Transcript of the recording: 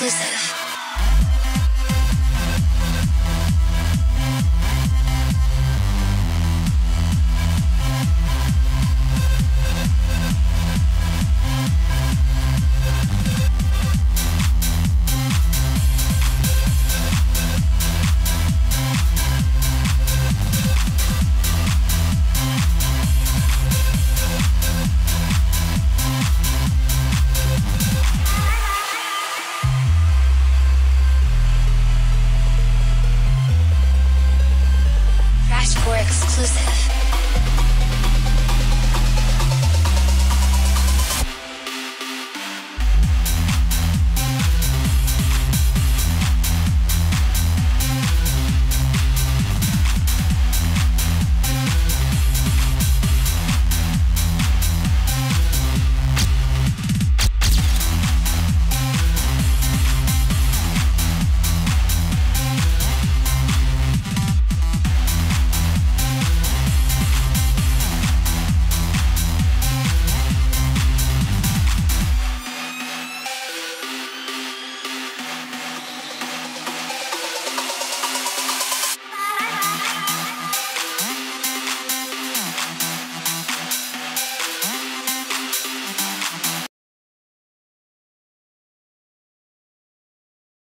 Exclusive. Exclusive.